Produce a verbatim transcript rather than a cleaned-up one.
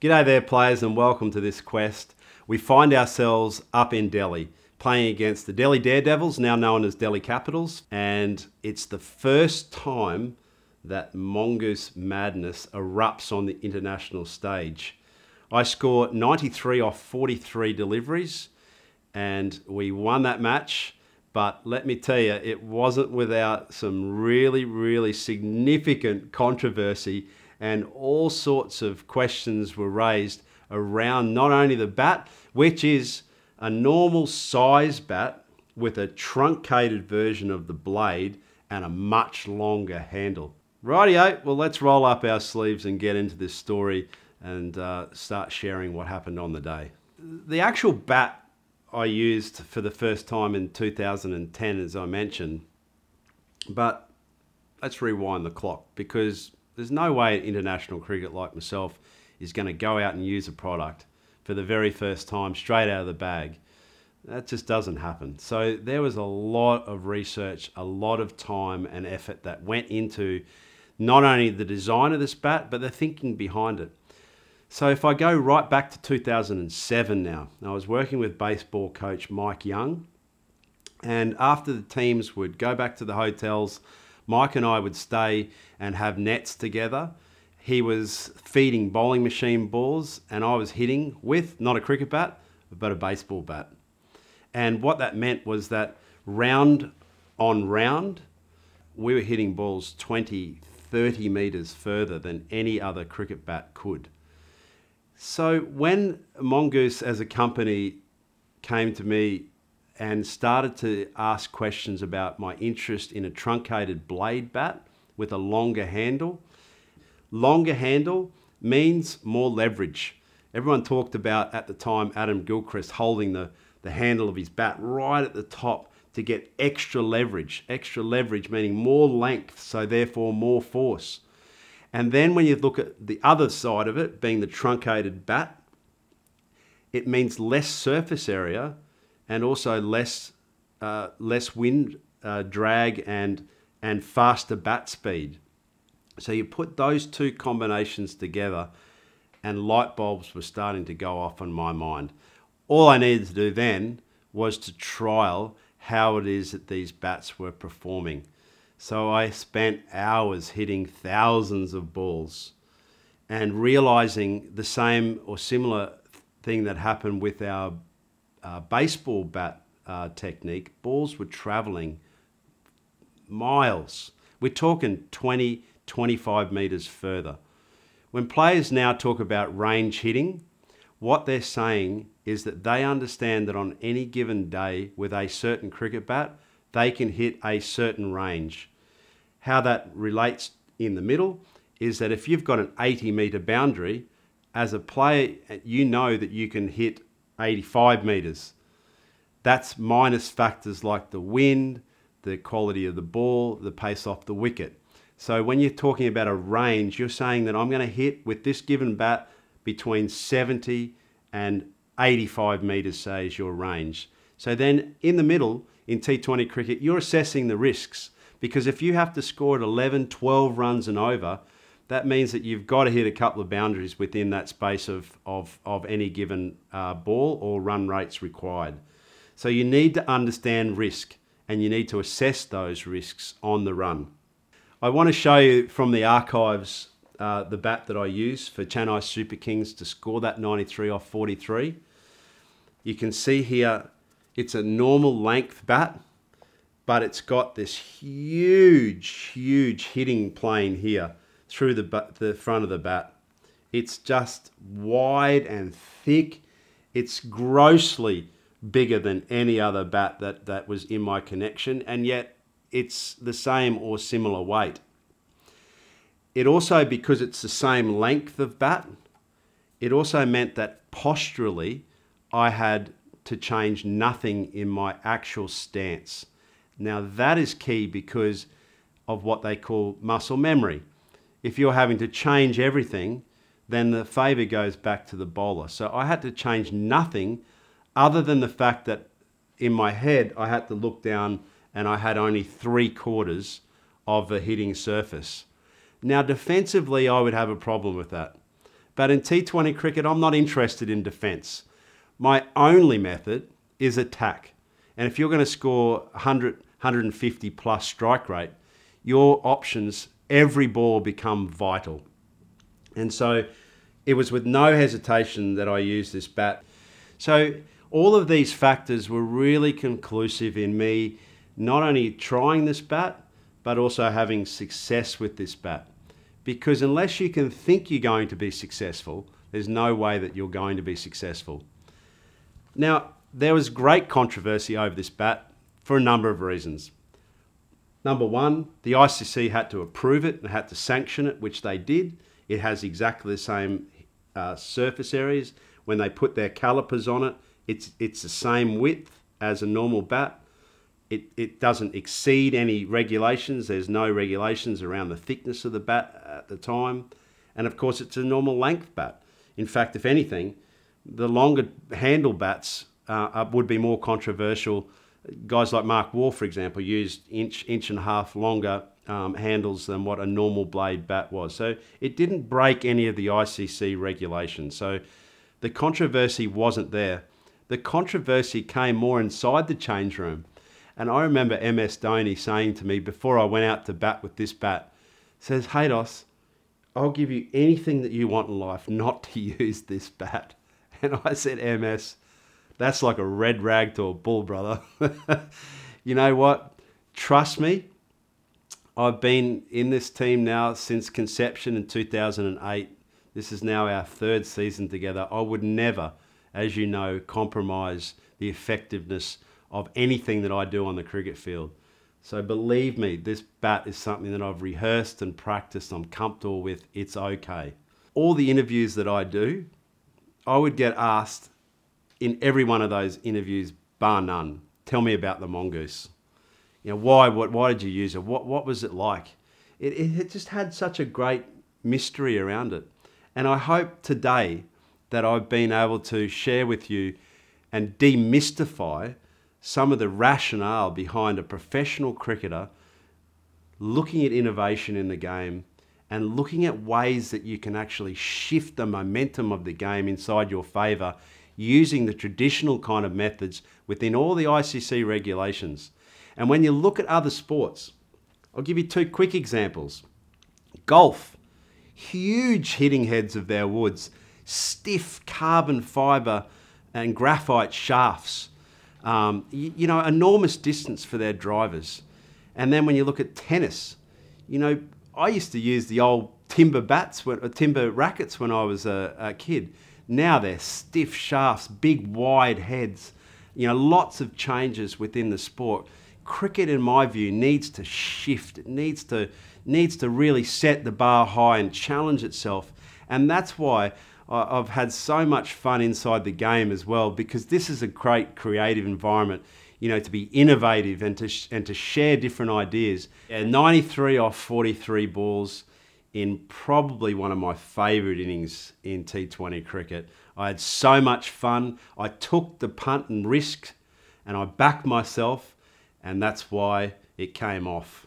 G'day there players, and welcome to this quest. We find ourselves up in Delhi, playing against the Delhi Daredevils, now known as Delhi Capitals, and it's the first time that Mongoose Madness erupts on the international stage. I scored ninety-three off forty-three deliveries, and we won that match, but let me tell you, it wasn't without some really, really significant controversy, and all sorts of questions were raised around not only the bat, which is a normal size bat with a truncated version of the blade and a much longer handle. Rightio, well let's roll up our sleeves and get into this story and uh, start sharing what happened on the day. The actual bat I used for the first time in two thousand ten, as I mentioned, but let's rewind the clock, because there's no way an international cricketer like myself is going to go out and use a product for the very first time straight out of the bag. That just doesn't happen. So there was a lot of research, a lot of time and effort that went into not only the design of this bat, but the thinking behind it. So if I go right back to two thousand seven now, I was working with baseball coach Mike Young, and after the teams would go back to the hotels, Mike and I would stay and have nets together. He was feeding bowling machine balls and I was hitting with, not a cricket bat, but a baseball bat. And what that meant was that round on round, we were hitting balls twenty, thirty metres further than any other cricket bat could. So when Mongoose as a company came to me and started to ask questions about my interest in a truncated blade bat with a longer handle. Longer handle means more leverage. Everyone talked about, at the time, Adam Gilchrist holding the, the handle of his bat right at the top to get extra leverage. Extra leverage meaning more length, so therefore more force. And then when you look at the other side of it, being the truncated bat, it means less surface area, and also less, uh, less wind uh, drag and, and faster bat speed. So you put those two combinations together and light bulbs were starting to go off in my mind. All I needed to do then was to trial how it is that these bats were performing. So I spent hours hitting thousands of balls and realizing the same or similar thing that happened with our Uh, baseball bat uh, technique. Balls were traveling miles. We're talking twenty, twenty-five meters further. When players now talk about range hitting, what they're saying is that they understand that on any given day with a certain cricket bat, they can hit a certain range. How that relates in the middle is that if you've got an eighty meter boundary, as a player, you know that you can hit eighty-five meters. That's minus factors like the wind, the quality of the ball, the pace off the wicket. So when you're talking about a range, you're saying that I'm going to hit with this given bat between seventy and eighty-five meters, say, is your range. So then in the middle, in T twenty cricket, you're assessing the risks, because if you have to score at eleven, twelve runs and over, that means that you've got to hit a couple of boundaries within that space of, of, of any given uh, ball or run rates required. So you need to understand risk and you need to assess those risks on the run. I want to show you from the archives uh, the bat that I used for Chennai Super Kings to score that ninety-three off forty-three. You can see here it's a normal length bat, but it's got this huge, huge hitting plane here through the, the front of the bat. It's just wide and thick. It's grossly bigger than any other bat that, that was in my connection, and yet it's the same or similar weight. It also, because it's the same length of bat, it also meant that posturally I had to change nothing in my actual stance. Now that is key because of what they call muscle memory. If you're having to change everything, then the favour goes back to the bowler. So I had to change nothing other than the fact that in my head, I had to look down and I had only three quarters of the hitting surface. Now defensively, I would have a problem with that But in T twenty cricket, I'm not interested in defence. My only method is attack. And if you're going to score one hundred, one hundred fifty plus strike rate, your options, every ball, become vital. And so it was with no hesitation that I used this bat. So all of these factors were really conclusive in me not only trying this bat, but also having success with this bat. Because unless you can think you're going to be successful, there's no way that you're going to be successful. Now, there was great controversy over this bat for a number of reasons. Number one, the I C C had to approve it and had to sanction it, which they did. It has exactly the same uh, surface areas. When they put their calipers on it, it's, it's the same width as a normal bat. It, it doesn't exceed any regulations. There's no regulations around the thickness of the bat at the time. And of course, it's a normal length bat. In fact, if anything, the longer handle bats uh, would be more controversial. Guys like Mark Waugh, for example, used inch, inch and a half longer um, handles than what a normal blade bat was. So it didn't break any of the I C C regulations. So the controversy wasn't there. The controversy came more inside the change room. And I remember M S Doney saying to me before I went out to bat with this bat, says, "Hey Dos, I'll give you anything that you want in life not to use this bat." And I said, "M S, that's like a red rag to a bull, brother." You know what? Trust me, I've been in this team now since conception in two thousand eight. This is now our third season together. I would never, as you know, compromise the effectiveness of anything that I do on the cricket field. So believe me, this bat is something that I've rehearsed and practiced. I'm comfortable with. It's okay. All the interviews that I do, I would get asked in every one of those interviews, bar none, "Tell me about the Mongoose. You know, why, what, why did you use it? What, what was it like?" It, it just had such a great mystery around it. And I hope today that I've been able to share with you and demystify some of the rationale behind a professional cricketer looking at innovation in the game and looking at ways that you can actually shift the momentum of the game inside your favour using the traditional kind of methods within all the I C C regulations. And when you look at other sports, I'll give you two quick examples. Golf, huge hitting heads of their woods, stiff carbon fibre and graphite shafts. Um, you, you know, enormous distance for their drivers. And then when you look at tennis, you know, I used to use the old timber bats, or timber rackets when I was a, a kid. Now they're stiff shafts, big wide heads, you know, lots of changes within the sport. Cricket, in my view, needs to shift. It needs to, needs to really set the bar high and challenge itself. And that's why I've had so much fun inside the game as well, because this is a great creative environment, you know, to be innovative and to, sh and to share different ideas. And ninety-three off forty-three balls in probably one of my favourite innings in T twenty cricket. I had so much fun. I took the punt and risk and I backed myself, and that's why it came off.